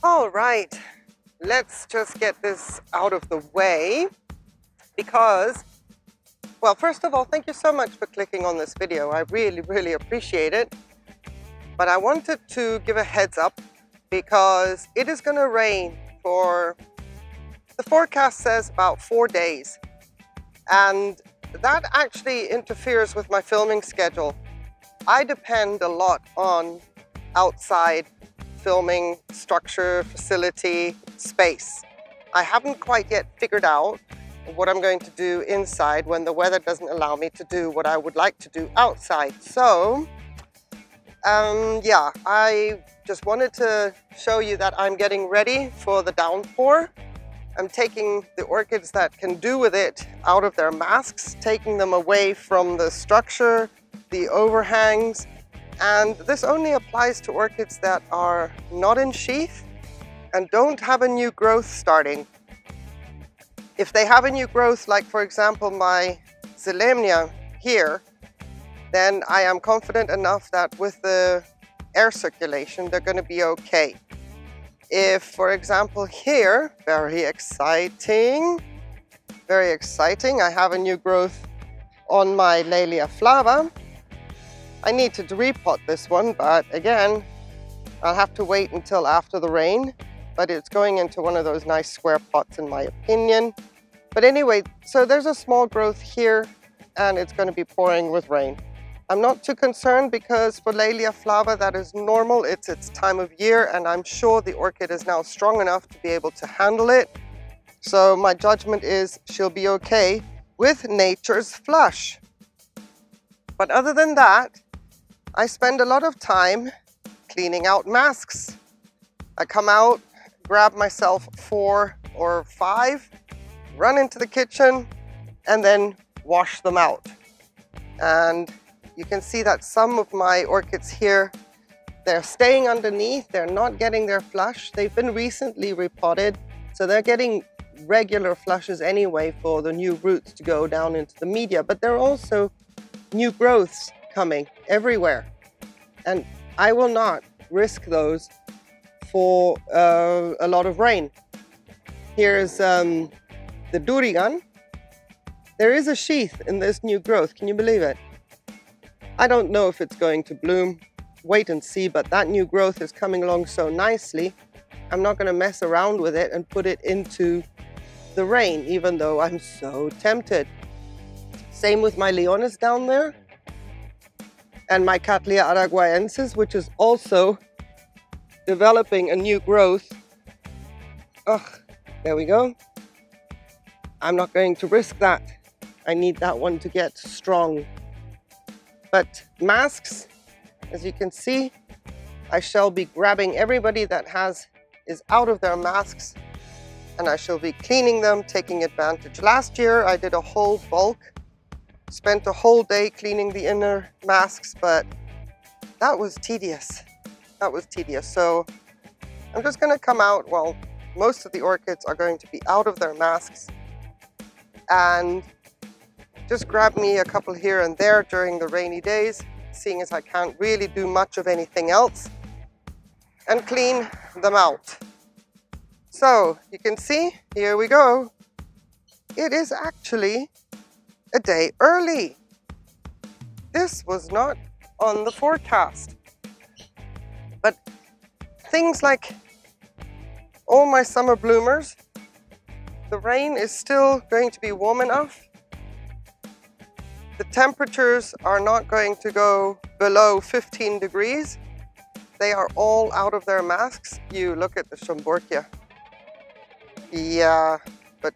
All right, let's just get this out of the way because, well, first of all, thank you so much for clicking on this video. I really, really appreciate it. But I wanted to give a heads up because it is going to rain for, the forecast says, about 4 days. And that actually interferes with my filming schedule. I depend a lot on outside filming structure, facility, space. I haven't quite yet figured out what I'm going to do inside when the weather doesn't allow me to do what I would like to do outside. So, yeah, I just wanted to show you that I'm getting ready for the downpour. I'm taking the orchids that can do with it out of their masks, taking them away from the structure, the overhangs, and this only applies to orchids that are not in sheath and don't have a new growth starting. If they have a new growth, like for example my Zelenia here, then I am confident enough that with the air circulation they're going to be okay. If, for example, here, very exciting, I have a new growth on my Lelia flava. I need to repot this one, but again, I'll have to wait until after the rain. But it's going into one of those nice square pots in my opinion. But anyway, so there's a small growth here and it's going to be pouring with rain. I'm not too concerned because for Lelia flava that is normal, it's its time of year and I'm sure the orchid is now strong enough to be able to handle it. So my judgment is she'll be okay with nature's flush. But other than that, I spend a lot of time cleaning out masks. I come out, grab myself 4 or 5, run into the kitchen and then wash them out. And you can see that some of my orchids here, they're staying underneath, they're not getting their flush. They've been recently repotted, so they're getting regular flushes anyway for the new roots to go down into the media, but there are also new growths coming everywhere. And I will not risk those for a lot of rain. Here's the Durigan. There is a sheath in this new growth, can you believe it? I don't know if it's going to bloom, wait and see, but that new growth is coming along so nicely. I'm not gonna mess around with it and put it into the rain, even though I'm so tempted. Same with my Leonis down there and my Catlia araguaensis, which is also developing a new growth. Ugh, there we go. I'm not going to risk that. I need that one to get strong. But masks, as you can see, I shall be grabbing everybody that is out of their masks and I shall be cleaning them, taking advantage. Last year I did a whole bulk, spent a whole day cleaning the inner masks, but that was tedious. That was tedious, so I'm just going to come out while most of the orchids are going to be out of their masks and just grab me a couple here and there during the rainy days, seeing as I can't really do much of anything else, and clean them out. So you can see, here we go. It is actually a day early. This was not on the forecast. But things like all my summer bloomers, the rain is still going to be warm enough. The temperatures are not going to go below 15 degrees. They are all out of their masks. You look at the Schomburkia. Yeah, but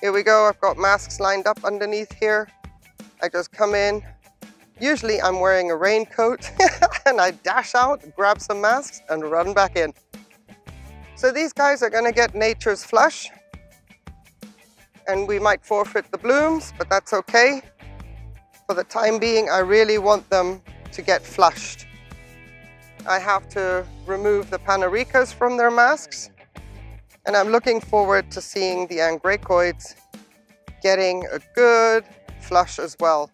here we go. I've got masks lined up underneath here. I just come in. Usually I'm wearing a raincoat and I dash out, grab some masks and run back in. So these guys are going to get nature's flush and we might forfeit the blooms, but that's okay. For the time being, I really want them to get flushed. I have to remove the Panaricas from their masks and I'm looking forward to seeing the Angraecoids getting a good flush as well.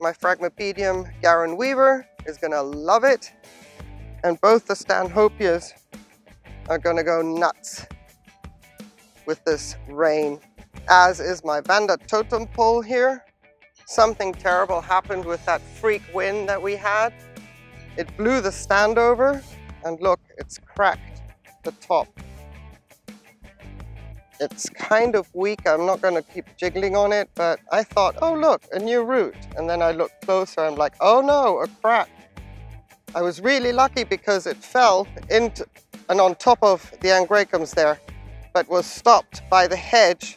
My Phragmopedium Garen Weaver is going to love it, and both the Stanhopeas are gonna go nuts with this rain, as is my Vanda Totem pole here. Something terrible happened with that freak wind that we had. It blew the stand over, and look, it's cracked the top. It's kind of weak. I'm not going to keep jiggling on it, but I thought, oh look, a new root. And then I looked closer, I'm like, oh no, a crack. I was really lucky because it fell into and on top of the Angraecums there, but was stopped by the hedge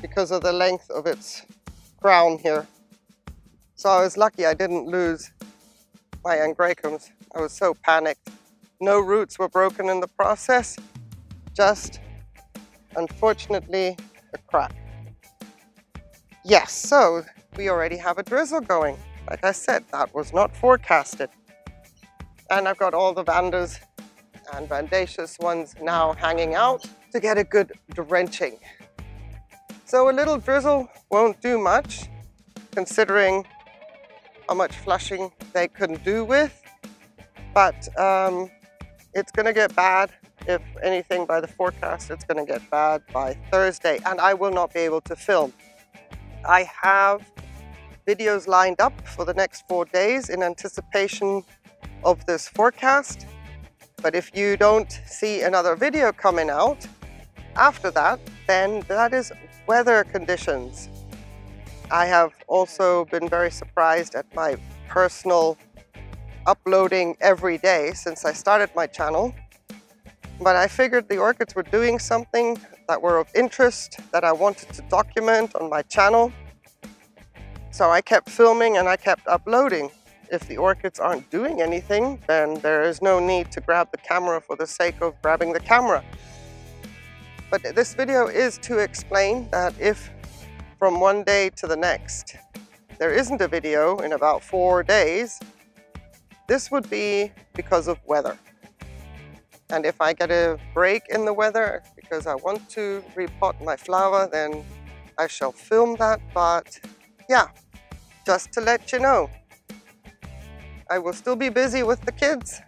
because of the length of its crown here. So I was lucky I didn't lose my Angraecums. I was so panicked. No roots were broken in the process, just unfortunately a crack. Yes, so we already have a drizzle going. Like I said, that was not forecasted. And I've got all the Vandas and Vandaceous ones now hanging out to get a good drenching. So a little drizzle won't do much, considering how much flushing they can do with, but it's gonna get bad. If anything by the forecast, it's gonna get bad by Thursday, and I will not be able to film. I have videos lined up for the next 4 days in anticipation of this forecast, but if you don't see another video coming out after that, then that is weather conditions. I have also been very surprised at my personal uploading every day since I started my channel, but I figured the orchids were doing something that were of interest that I wanted to document on my channel, so I kept filming and I kept uploading. If the orchids aren't doing anything, then there is no need to grab the camera for the sake of grabbing the camera. But this video is to explain that if from one day to the next there isn't a video in about 4 days, this would be because of weather. And if I get a break in the weather because I want to repot my flower, then I shall film that. But yeah, just to let you know, I will still be busy with the kids,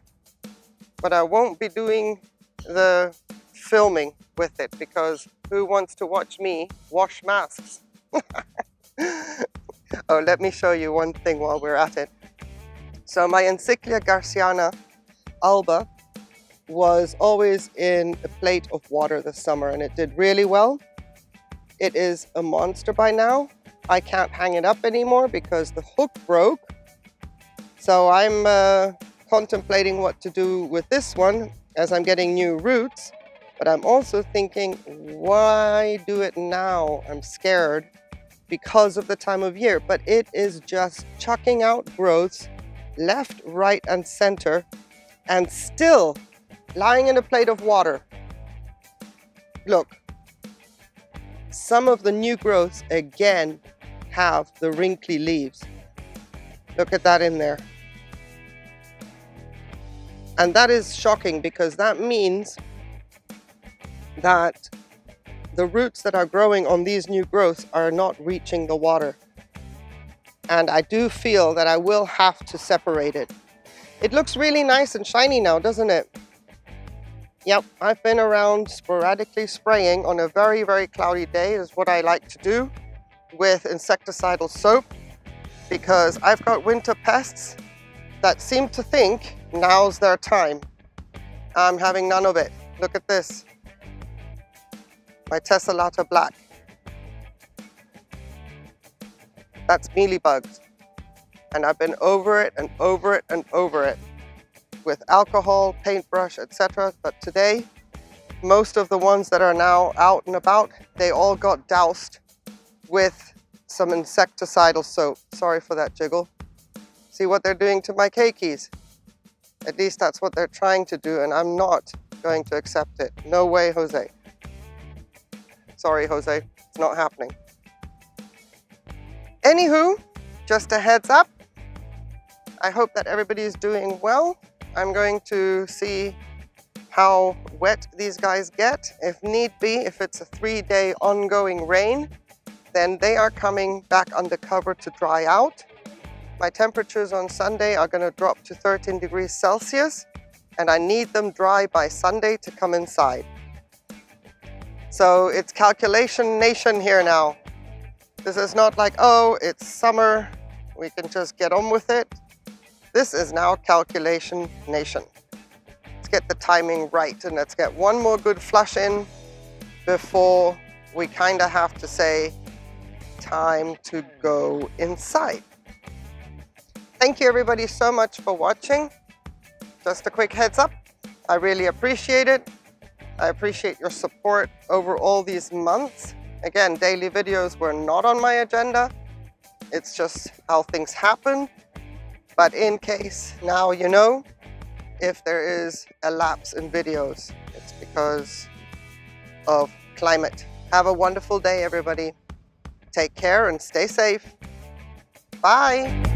but I won't be doing the filming with it, because who wants to watch me wash masks? Oh, let me show you one thing while we're at it. So my Encyclia Garciana alba was always in a plate of water this summer, and it did really well. It is a monster by now. I can't hang it up anymore because the hook broke. So I'm contemplating what to do with this one as I'm getting new roots, but I'm also thinking, why do it now? I'm scared because of the time of year, but it is just chucking out growths left, right, and center, and still lying in a plate of water. Look, some of the new growths again have the wrinkly leaves. Look at that in there. And that is shocking, because that means that the roots that are growing on these new growths are not reaching the water. And I do feel that I will have to separate it. It looks really nice and shiny now, doesn't it? Yep, I've been around sporadically spraying on a very, very cloudy day, is what I like to do with insecticidal soap, because I've got winter pests that seem to think now's their time. I'm having none of it. Look at this, my Tessellata black. That's mealybugs. And I've been over it and over it and over it with alcohol, paintbrush, etc. But today, most of the ones that are now out and about, they all got doused with some insecticidal soap. Sorry for that jiggle. See what they're doing to my keikis? At least that's what they're trying to do, and I'm not going to accept it. No way, Jose. Sorry, Jose, it's not happening. Anywho, just a heads up. I hope that everybody is doing well. I'm going to see how wet these guys get. If need be, if it's a 3-day ongoing rain, then they are coming back under cover to dry out. My temperatures on Sunday are going to drop to 13 degrees Celsius, and I need them dry by Sunday to come inside. So it's calculation nation here now. This is not like, oh, it's summer, we can just get on with it. This is now calculation nation. Let's get the timing right, and let's get one more good flush in before we kind of have to say, time to go inside. Thank you everybody so much for watching. Just a quick heads up, I really appreciate it. I appreciate your support over all these months. Again, daily videos were not on my agenda. It's just how things happen. But in case now you know, if there is a lapse in videos, it's because of climate. Have a wonderful day, everybody. Take care and stay safe. Bye.